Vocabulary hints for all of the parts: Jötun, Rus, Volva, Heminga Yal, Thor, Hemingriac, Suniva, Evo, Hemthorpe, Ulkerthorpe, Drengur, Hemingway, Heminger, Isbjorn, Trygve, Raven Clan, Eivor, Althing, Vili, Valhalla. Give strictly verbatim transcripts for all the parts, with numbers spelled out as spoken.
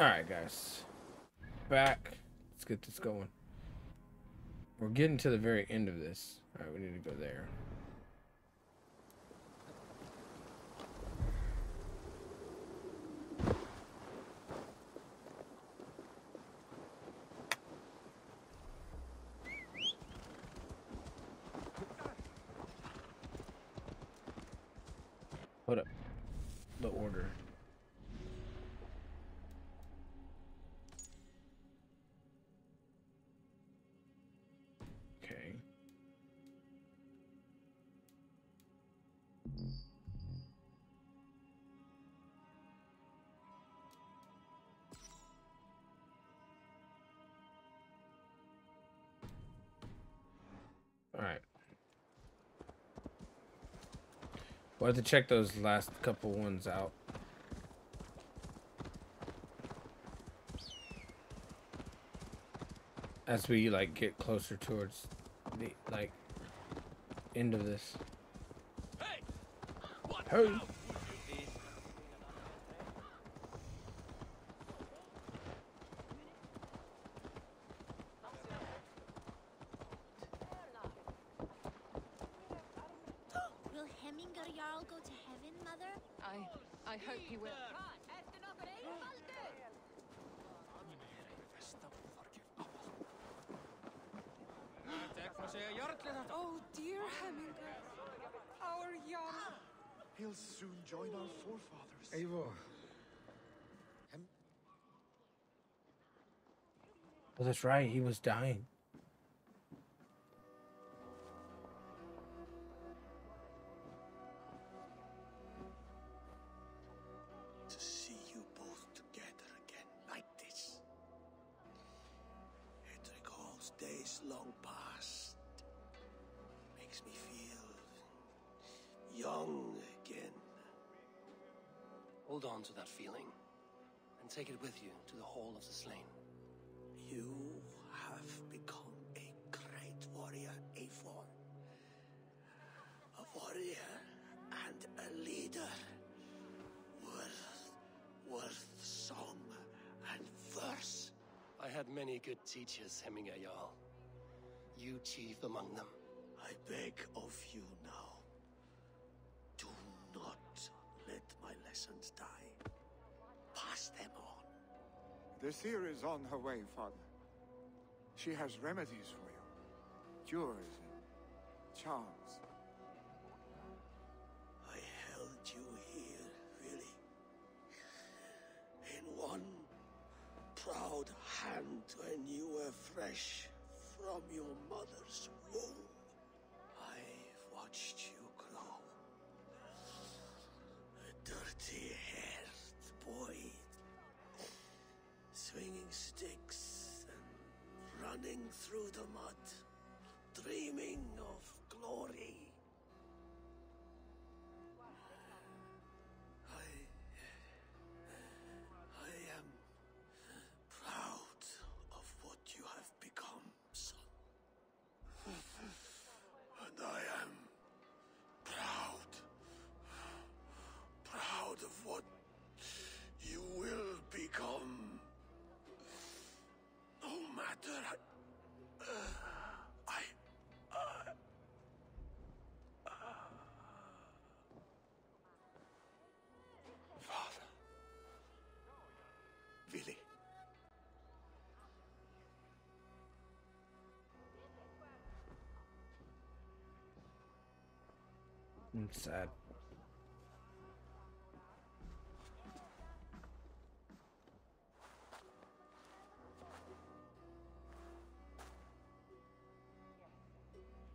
Alright, guys. Back. Let's get this going. We're getting to the very end of this. Alright, we need to go there. Put up the order. Okay. All right. We'll have to check those last couple ones out. As we like get closer towards the like end of this. Hey! Hey. Oh dear Heminger, our Yal. He'll soon join our forefathers. Evo. Hem well, that's right. He was dying. To see you both together again like this, it recalls days long past. Makes me feel young again. Hold on to that feeling and take it with you to the Hall of the Slain. You have become a great warrior, Eivor. A warrior and a leader worth, worth song and verse. I had many good teachers, Heminga Yal. You chief among them. I beg of you now, do not let my lessons die. Pass them on. The seer is on her way, Father. She has remedies for you. Cures and charms. I held you here, Vili. In one proud hand when you were fresh from your mother's womb. Watched you grow, a dirty-haired boy, swinging sticks and running through the mud, dreaming of glory. I, I am proud of what you have become, son, and I am. Of what you will become, no matter I, uh, I, uh, uh. Father, Vili. I'm sad.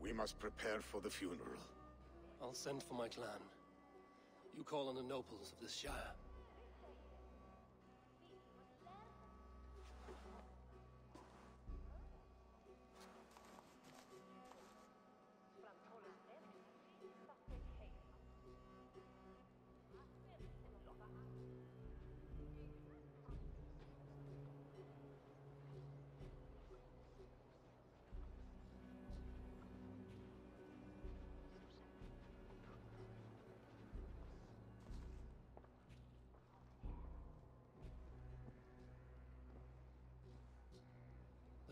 We must prepare for the funeral. I'll send for my clan. You call on the nobles of this shire.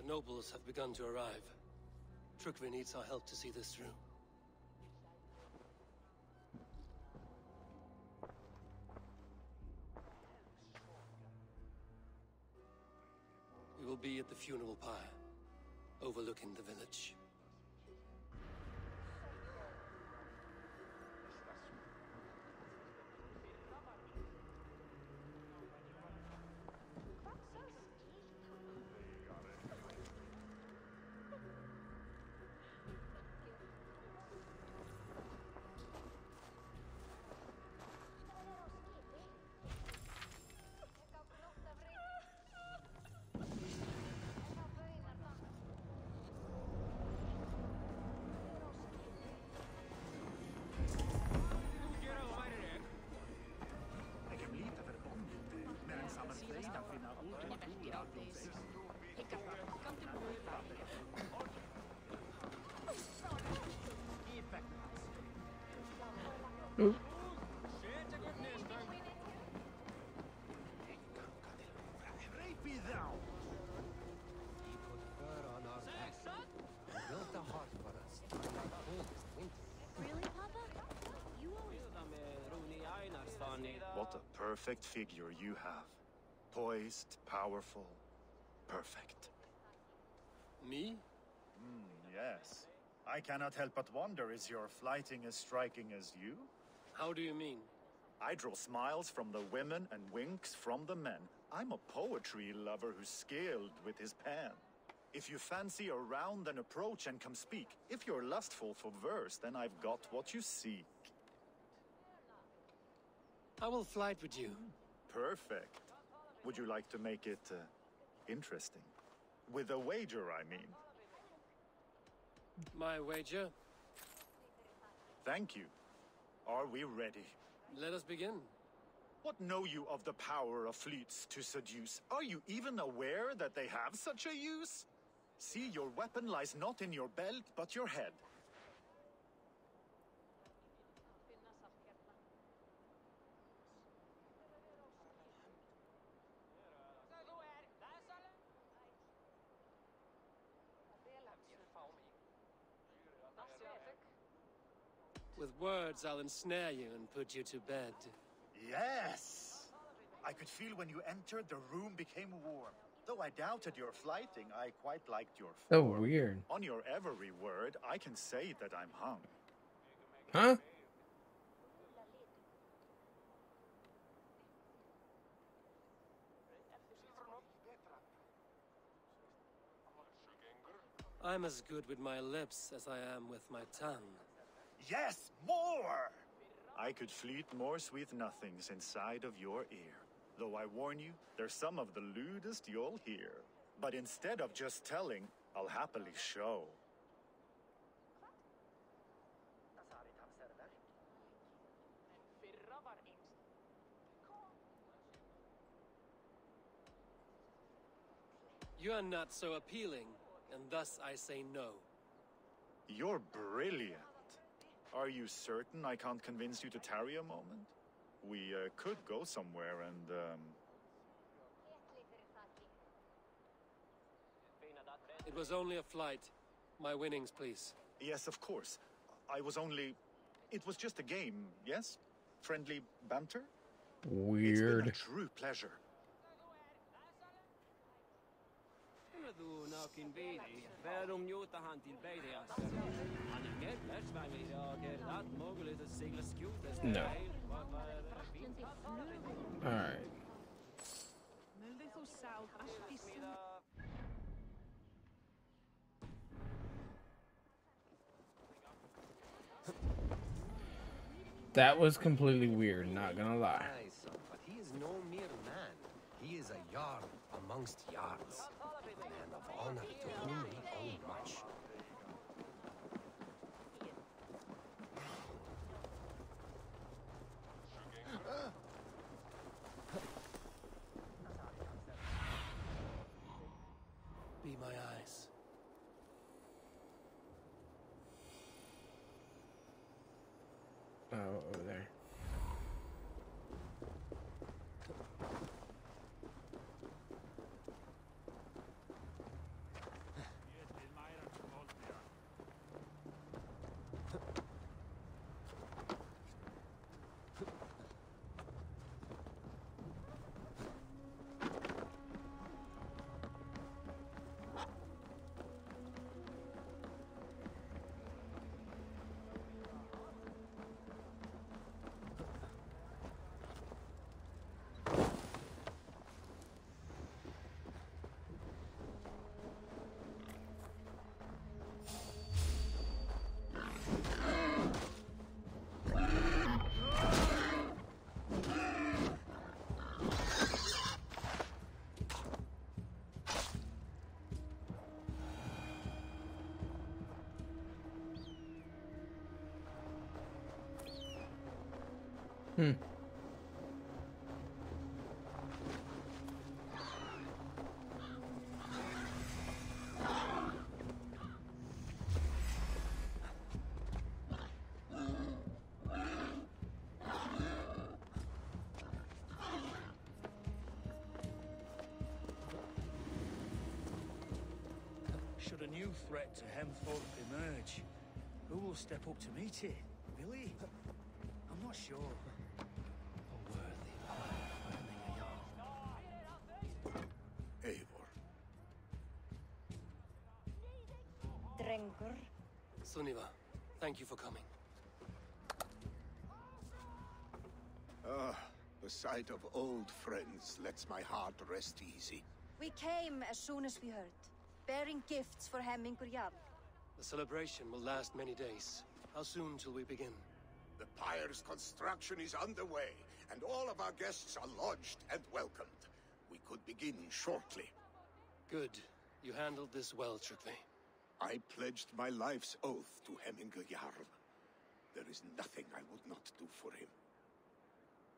The nobles have begun to arrive. Trygve needs our help to see this through. We will be at the funeral pyre, overlooking the village. What a perfect figure you have. Poised, powerful, perfect. Me? Mm, yes. I cannot help but wonder, is your flighting as striking as you? How do you mean? I draw smiles from the women and winks from the men. I'm a poetry lover who's skilled with his pen. If you fancy a round, then approach and come speak. If you're lustful for verse, then I've got what you seek. I will flight with you. Perfect. Would you like to make it uh, interesting? With a wager, I mean. My wager? Thank you. Are we ready? Let us begin. What know you of the power of fleets to seduce? Are you even aware that they have such a use? See, your weapon lies not in your belt, but your head. With words, I'll ensnare you and put you to bed. Yes! I could feel when you entered, the room became warm. Though I doubted your flighting, I quite liked your form. Oh, weird. On your every word, I can say that I'm hung. Huh? I'm as good with my lips as I am with my tongue. Yes, more! I could fleet more sweet nothings inside of your ear. Though I warn you, they're some of the lewdest you'll hear. But instead of just telling, I'll happily show. You're not so appealing, and thus I say no. You're brilliant. Are you certain I can't convince you to tarry a moment? We uh, could go somewhere and... Um... It was only a flight. My winnings, please. Yes, of course. I was only... It was just a game, yes? Friendly banter? Weird. It's been a true pleasure. No. Alright. That was completely weird, not gonna lie. But he is no mere man. He is a jarl amongst jarls, a man of honor to whom we owe much. Be my eyes. Oh, over there. Hmm. Should a new threat to Hemthorpe emerge, who will step up to meet it? Vili? I'm not sure. Eivor. Drengur. Suniva, thank you for coming. Ah, the sight of old friends lets my heart rest easy. We came as soon as we heard, bearing gifts for Heminga Yal. The celebration will last many days. How soon till we begin? The pyre's construction is underway, and all of our guests are lodged and welcomed. We could begin shortly. Good. You handled this well, Trygve. I pledged my life's oath to Heminga Yal. There is nothing I would not do for him.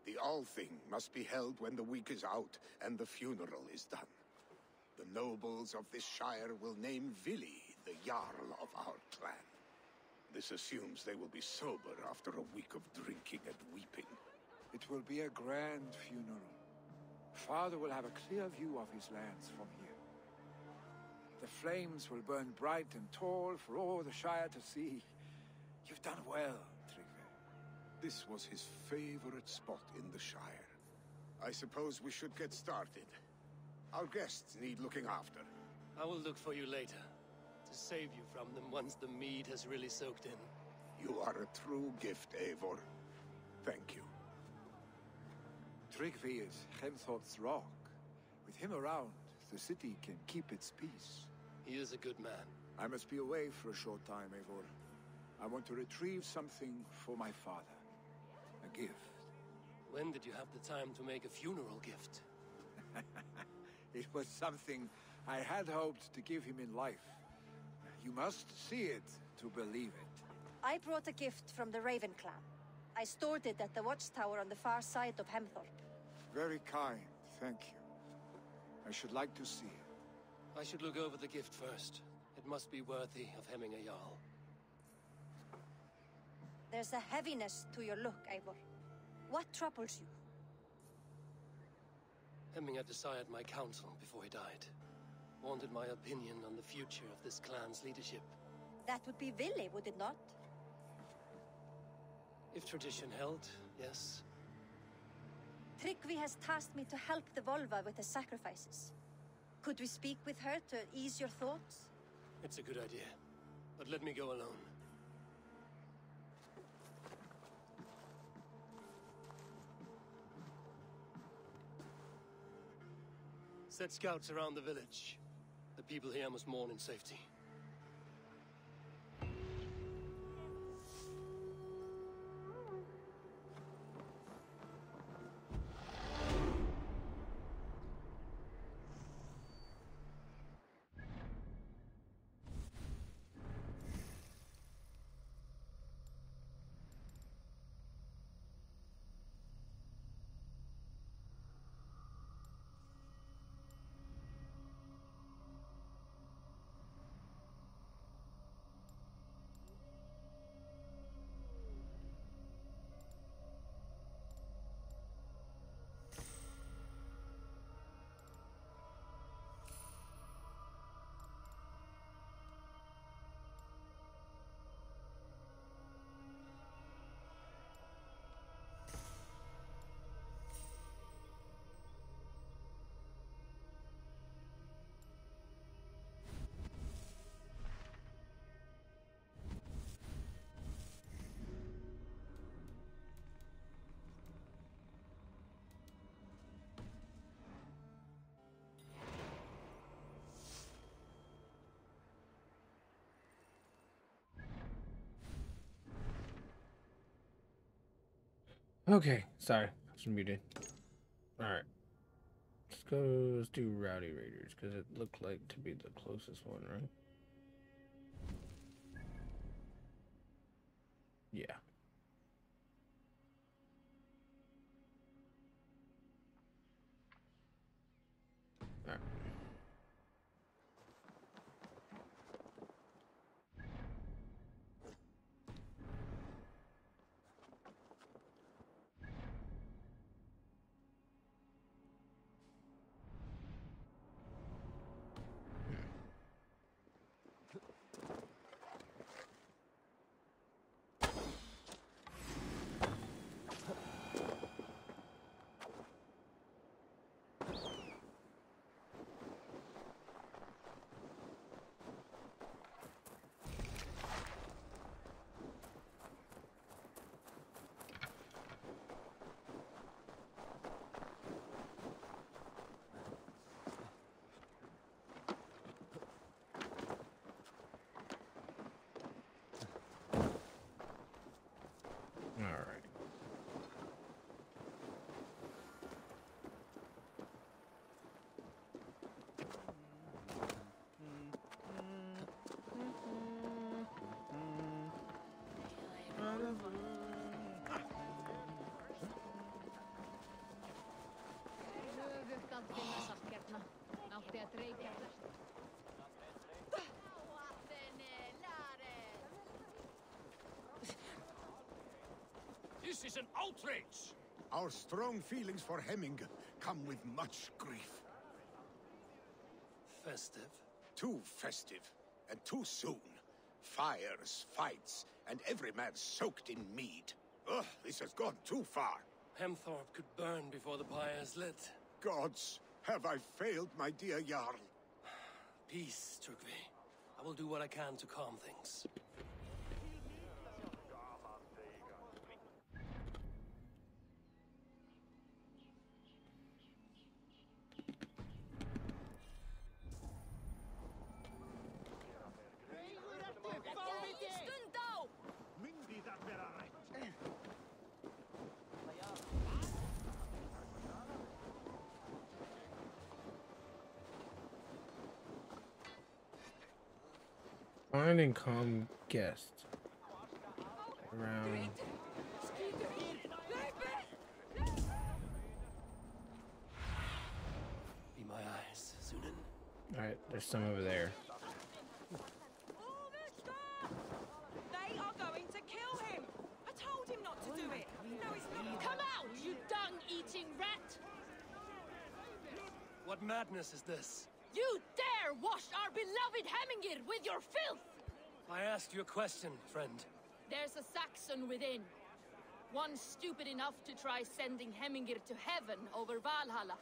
The Althing must be held when the week is out and the funeral is done. The nobles of this shire will name Vili the Jarl of our clan. This assumes they will be sober after a week of drinking and weeping. It will be a grand funeral. Father will have a clear view of his lands from here. The flames will burn bright and tall for all the Shire to see. You've done well, Trygve. This was his favorite spot in the Shire. I suppose we should get started. Our guests need looking after. I will look for you later, to save you from them once the mead has really soaked in. You are a true gift, Eivor. Thank you. Trygve is Hemthorpe's rock. With him around, the city can keep its peace. He is a good man. I must be away for a short time, Eivor. I want to retrieve something for my father. A gift. When did you have the time to make a funeral gift? It was something I had hoped to give him in life. You must see it to believe it. I brought a gift from the Raven Clan. I stored it at the watchtower on the far side of Hemthorpe. Very kind, thank you. I should like to see it. I should look over the gift first. It must be worthy of Heminga Yal. There's a heaviness to your look, Eivor. What troubles you? Heminga desired my counsel before he died. Wanted my opinion on the future of this clan's leadership. That would be Vili, would it not? If tradition held, yes. Trygve has tasked me to help the Volva with the sacrifices. Could we speak with her to ease your thoughts? It's a good idea, but let me go alone. Set scouts around the village. The people here must mourn in safety. Okay, sorry, I was muted. Alright. Let's go, let's do Rowdy Raiders, because it looked like to be the closest one, right? Yeah. This is an outrage! Our strong feelings for Heminger come with much grief. Festive? Too festive, and too soon. Fires, fights, and every man soaked in mead. Ugh, this has gone too far. Hemthorpe could burn before the pyre's lit. Gods, have I failed, my dear Jarl? Peace, Trygve. I will do what I can to calm things. Finding calm guest around. Be my eyes, Sunan. All right, there's some over there. They are going to kill him. I told him not to do it. No, it's not. Come out, you dung-eating rat! What madness is this? You dare wash our beloved Hemingir with your filth! I asked you a question, friend. There's a Saxon within. One stupid enough to try sending Hemingir to heaven over Valhalla.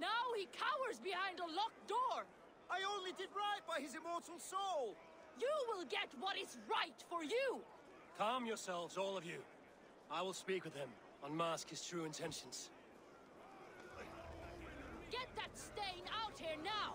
Now he cowers behind a locked door! I only did right by his immortal soul! You will get what is right for you! Calm yourselves, all of you. I will speak with him, unmask his true intentions. Get that stain out here now!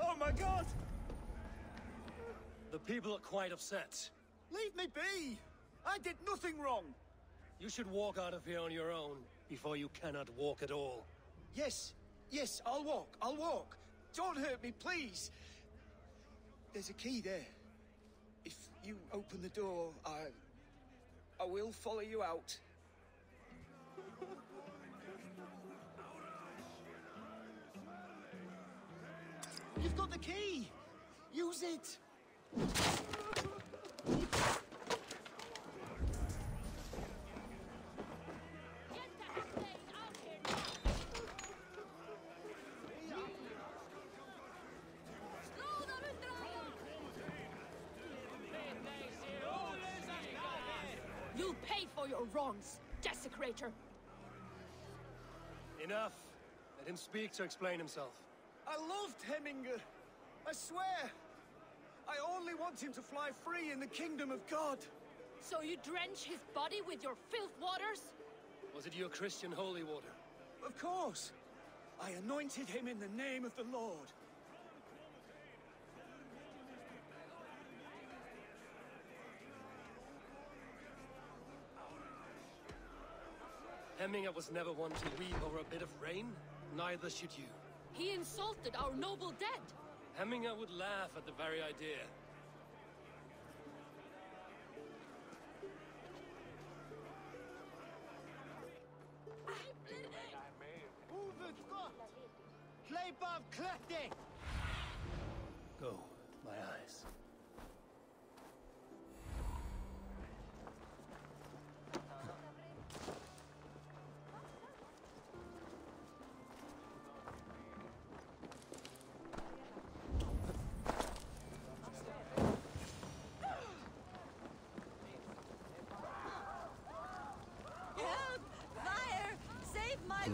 Oh my God! The people are quite upset. Leave me be! I did nothing wrong! You should walk out of here on your own, before you cannot walk at all. Yes, yes, I'll walk, I'll walk. Don't hurt me, please! There's a key there. If you open the door, I... I will follow you out. You've got the key! Use it! You'll pay for your wrongs, desecrator! Enough! Let him speak to explain himself. I loved Heminger! I swear! I only want him to fly free in the kingdom of God! So you drench his body with your filth waters? Was it your Christian holy water? Of course! I anointed him in the name of the Lord! Heminger was never one to weep over a bit of rain, neither should you. He insulted our noble dead! Heminger would laugh at the very idea. Go, my eyes.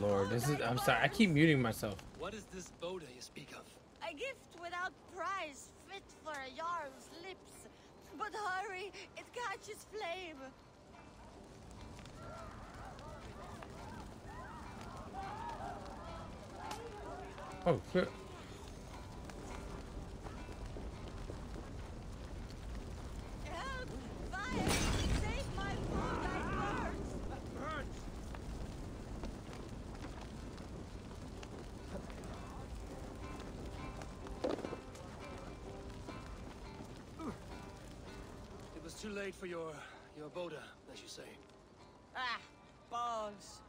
Lord, this is, I'm sorry, I keep muting myself. What is this Boda you speak of? A gift without price, fit for a Jarl's lips. But hurry, it catches flame. Oh, shit. Too late for your... your boda, as you say. Ah, balls.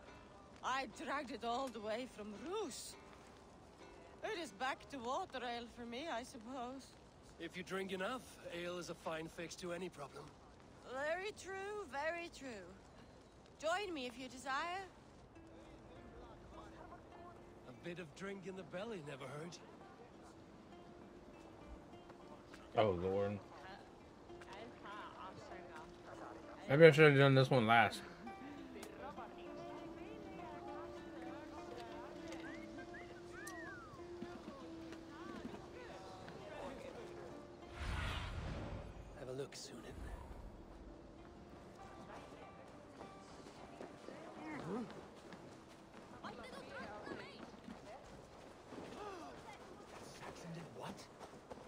I dragged it all the way from Rus. It is back to water ale for me, I suppose. If you drink enough, ale is a fine fix to any problem. Very true, very true. Join me if you desire. A bit of drink in the belly never hurt. Oh, Lord. Maybe I should have done this one last. Have a look, Sunan. Mm-hmm. Saxon did what?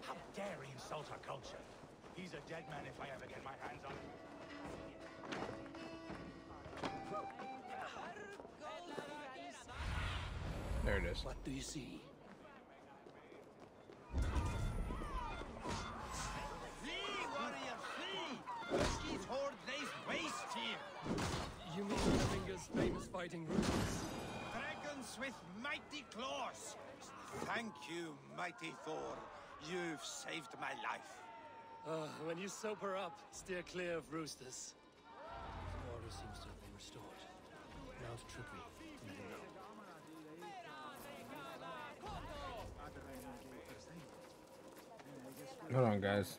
How dare he insult our culture? He's a dead man if I ever get my hands on him. There it is. What do you see? Flee, warrior, flee! Whiskey's horde lays waste here! You mean Heminger's famous fighting rules? Dragons with mighty claws! Thank you, mighty Thor. You've saved my life. Uh, when you sober up, steer clear of roosters. The order seems to have been restored. Now to Trygve. Hold on, guys.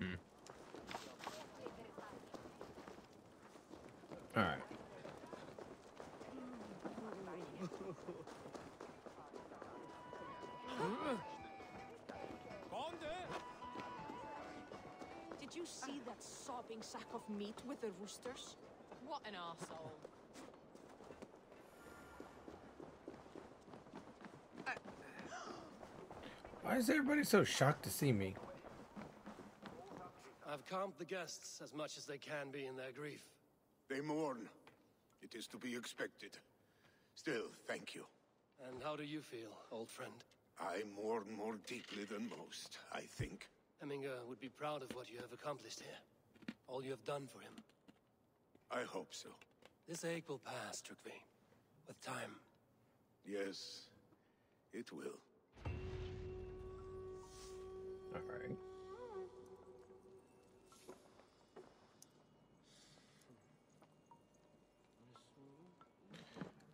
Hmm. All right. Did you see that sobbing sack of meat with the roosters? What an arsehole. Why is everybody so shocked to see me? I've calmed the guests as much as they can be in their grief. They mourn. It is to be expected. Still, thank you. And how do you feel, old friend? I mourn more deeply than most, I think. Heminger would be proud of what you have accomplished here. All you have done for him. I hope so. This ache will pass, Trygve. With time. Yes, it will. Alright.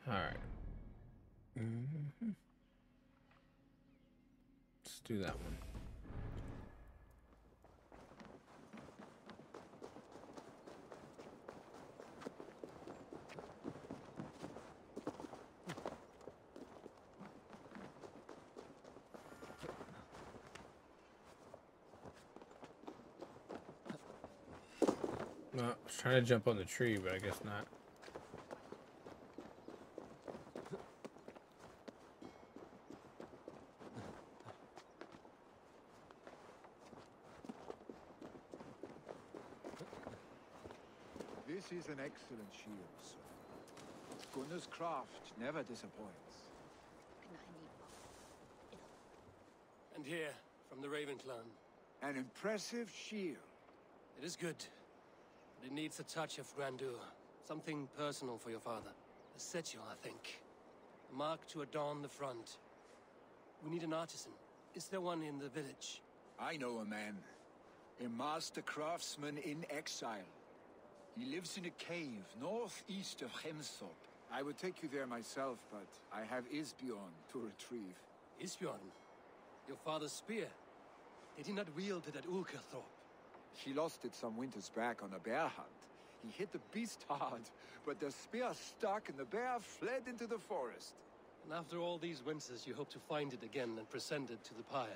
Alright. Mm-hmm. Let's do that one. No, I was trying to jump on the tree, but I guess not. This is an excellent shield, sir. Gunnar's craft never disappoints. And here, from the Raven Clan. An impressive shield. It is good. It needs a touch of grandeur. Something personal for your father. A setule, I think. A mark to adorn the front. We need an artisan. Is there one in the village? I know a man. A master craftsman in exile. He lives in a cave northeast of Hemthorpe. I would take you there myself, but I have Isbjorn to retrieve. Isbjorn? Your father's spear? Did he not wield it at Ulkerthorpe? She lost it some winters back on a bear hunt. He hit the beast hard, but the spear stuck and the bear fled into the forest. And after all these winters, you hope to find it again and present it to the pyre.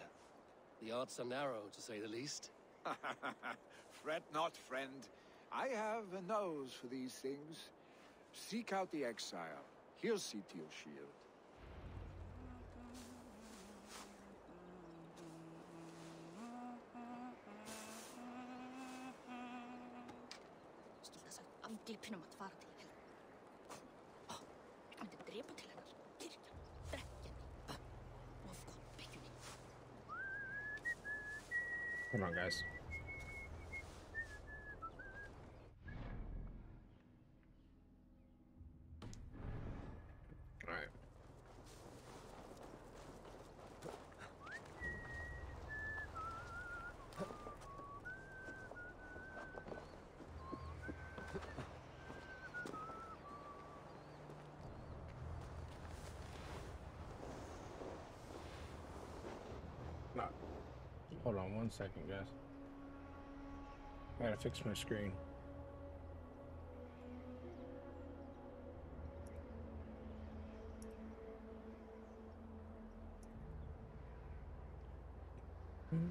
The odds are narrow, to say the least. Fret not, friend. I have a nose for these things. Seek out the exile. He'll see to your shield. Hold on, guys. All right. Hold on one second, guys. I gotta fix my screen. Mm-hmm.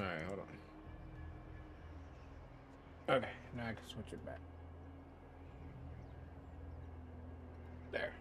All right, hold on. Okay, now I can switch it back. There.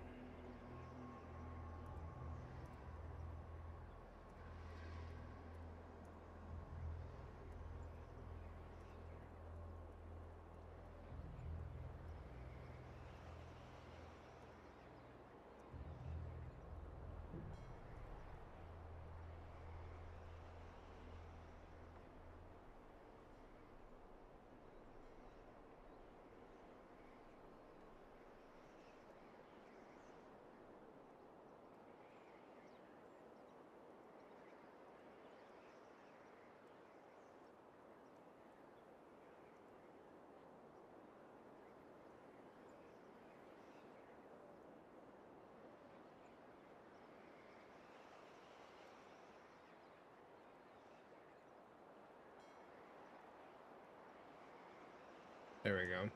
There we go.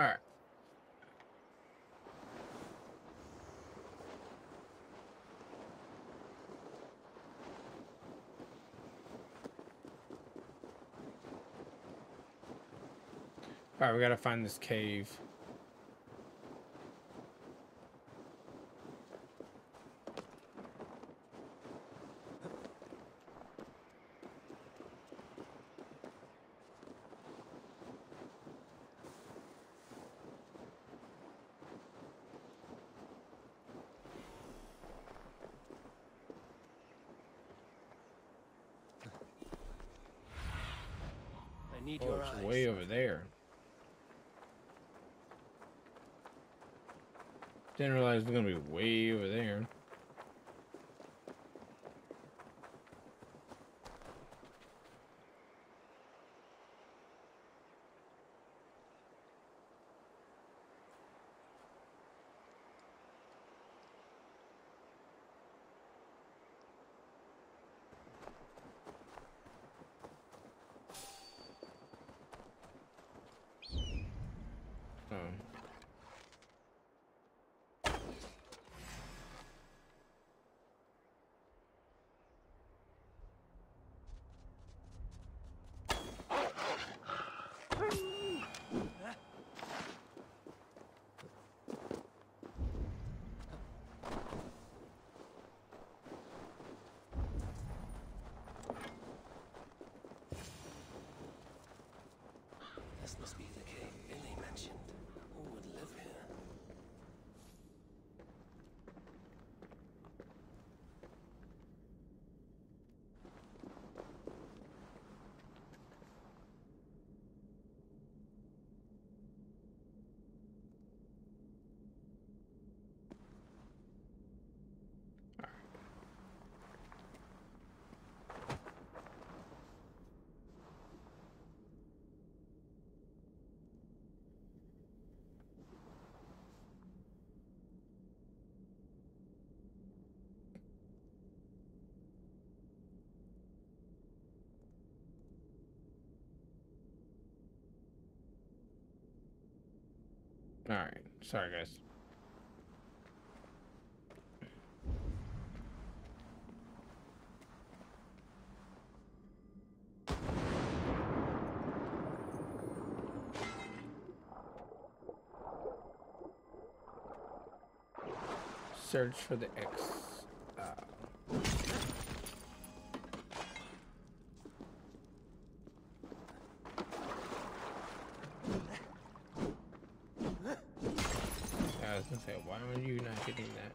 All right. All right, we gotta find this cave. need oh, your it's eyes. Way over there. Didn't realize we're gonna be way over there. All right, sorry guys. Search for the X. Uh. Why are you not getting that?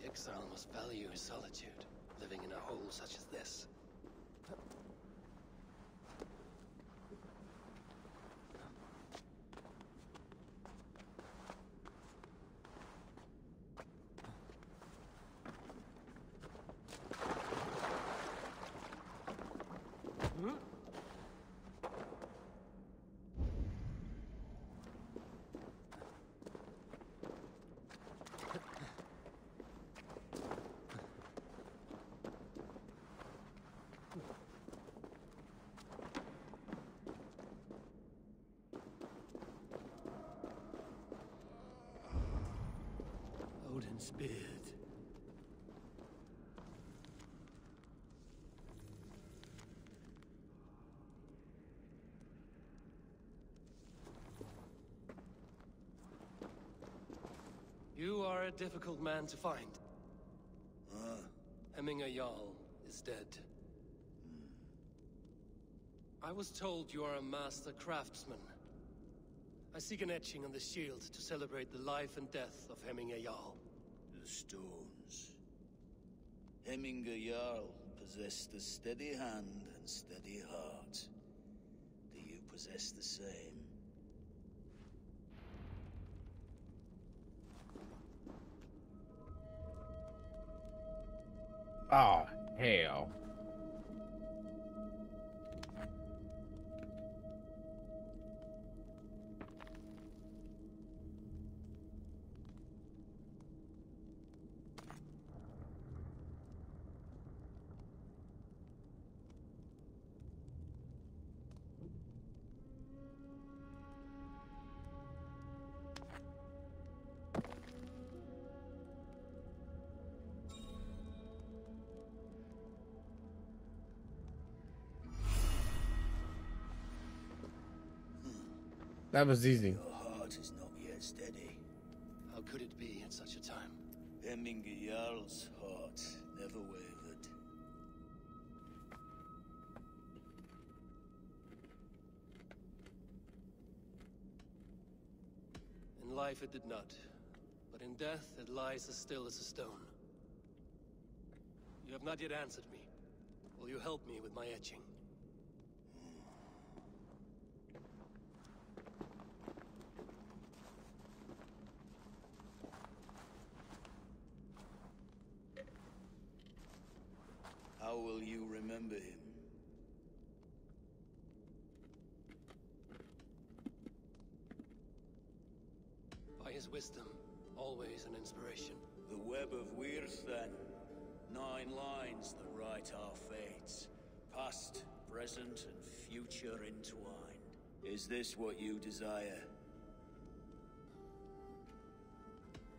The exile must value his solitude, living in a hole such as this. Beard. You are a difficult man to find. Uh. Heminga Yal is dead. Mm. I was told you are a master craftsman. I seek an etching on the shield to celebrate the life and death of Heminga Yal. The stones. Hemingway possessed a steady hand and steady heart. Do you possess the same? Ah, oh, hell. That was easy. Your heart is not yet steady. How could it be at such a time? Hemingriac's heart never wavered. life it did not, but in death it lies as still as a stone. You have not yet answered me. Will you help me with my etching? How will you remember him? By his wisdom, always an inspiration. The web of Weirs, then. Nine lines that write our fates. Past, present, and future entwined. Is this what you desire?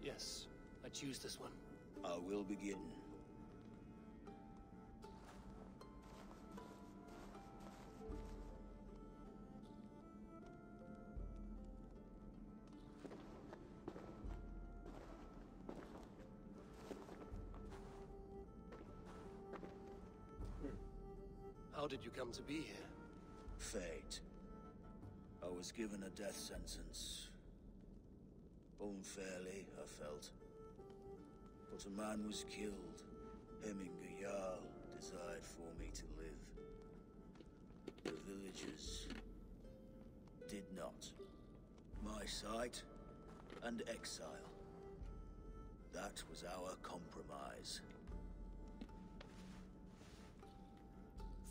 Yes, I choose this one. I will begin. How did you come to be here? Fate. I was given a death sentence. Unfairly, I felt. But a man was killed. Heminga Yal desired for me to live. The villagers did not. My sight and exile. That was our compromise.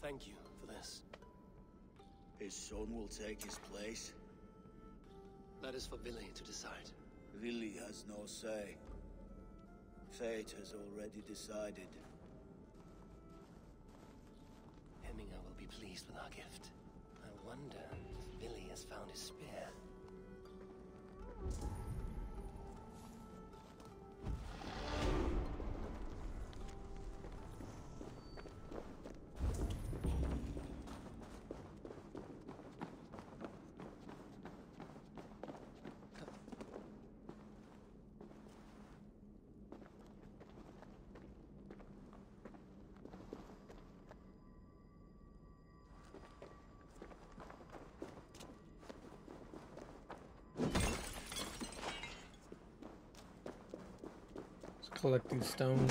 Thank you for this. His son will take his place? That is for Vili to decide. Vili has no say. Fate has already decided. Heminga will be pleased with our gift. I wonder if Vili has found his spear. Collecting stones.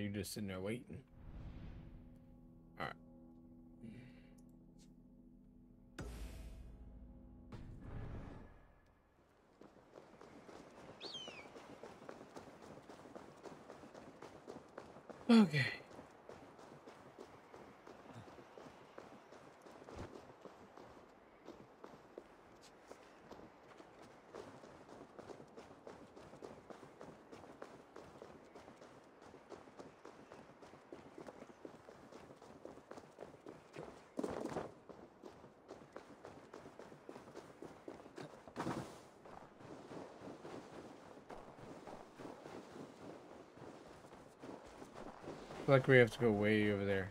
You're just sitting there waiting. All right. Okay. Like we have to go way over there.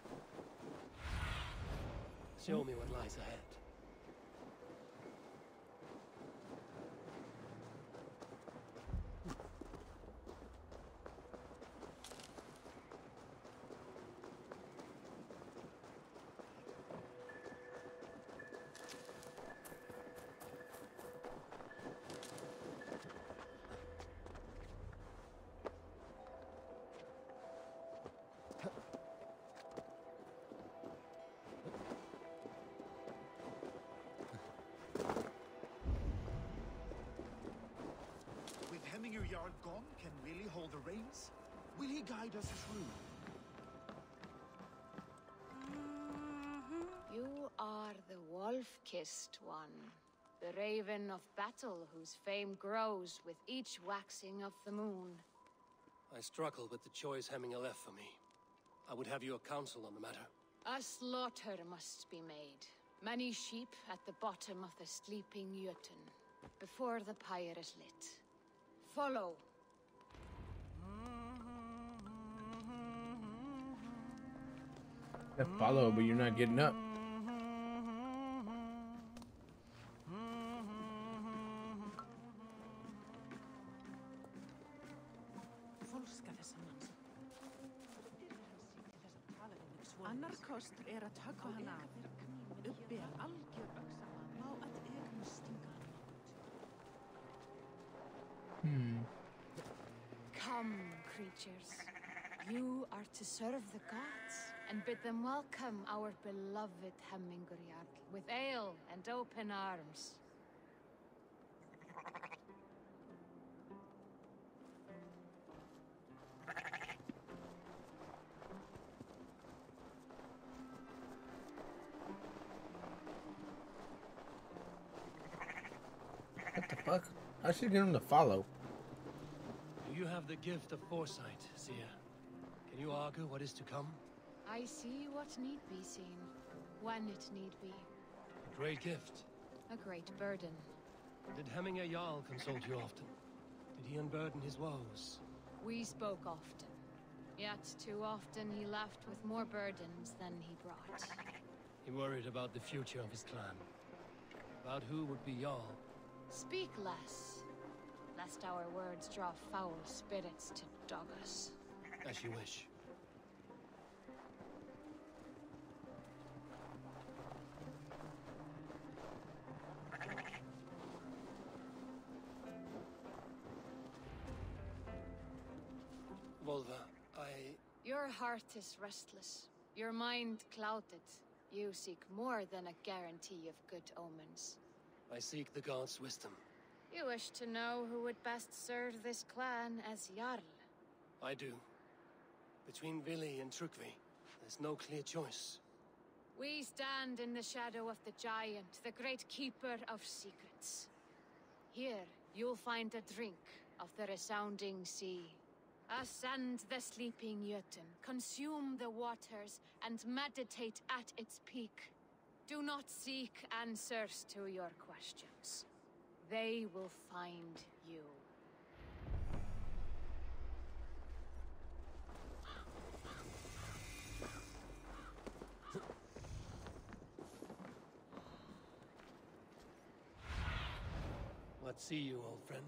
Show me what lies ahead. Are gone, can Vili hold the reins? Will he guide us through? You are the wolf-kissed one, the raven of battle whose fame grows with each waxing of the moon. I struggle with the choice Heminga left for me. I would have your counsel on the matter. A slaughter must be made, Many sheep at the bottom of the sleeping Jötun, before the pyre is lit. Follow! I follow, but you're not getting up. Hmm. Come, creatures. You are to serve the gods and bid them welcome our beloved Hemingriac with ale and open arms. What the fuck? I should get him to follow. You have the gift of foresight, Seer. Can you argue what is to come? I see what need be seen, when it need be. A great gift. A great burden. Did Heminga Yal consult you often? Did he unburden his woes? We spoke often. Yet too often he left with more burdens than he brought. He worried about the future of his clan. About who would be Yal. Speak less, lest our words draw foul spirits to dog us. As you wish. Volva, I... Your heart is restless, your mind clouded. You seek more than a guarantee of good omens. I seek the gods' wisdom. You wish to know who would best serve this clan as Jarl? I do. Between Vili and Trygve, there's no clear choice. We stand in the shadow of the giant, the great keeper of secrets. Here, you'll find a drink of the resounding sea. Ascend the sleeping Jötun, consume the waters, and meditate at its peak. Do not seek answers to your questions. They will find you. What see you, old friend?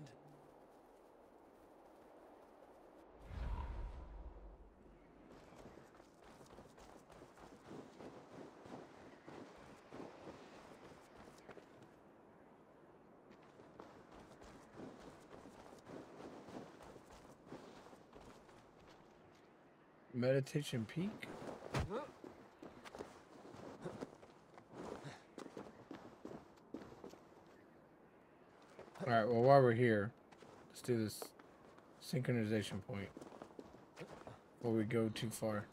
Meditation Peak? Alright, well, while we're here, let's do this synchronization point before we go too far.